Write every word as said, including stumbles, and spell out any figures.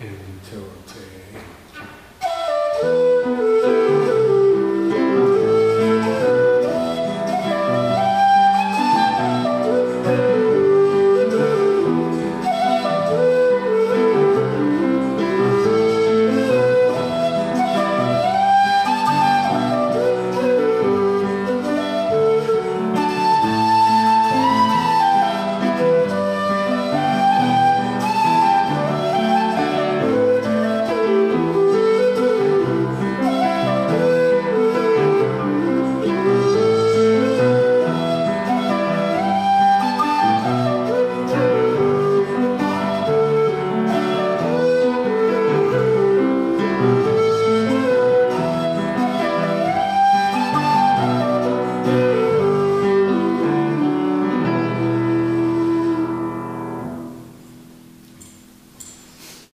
and utility.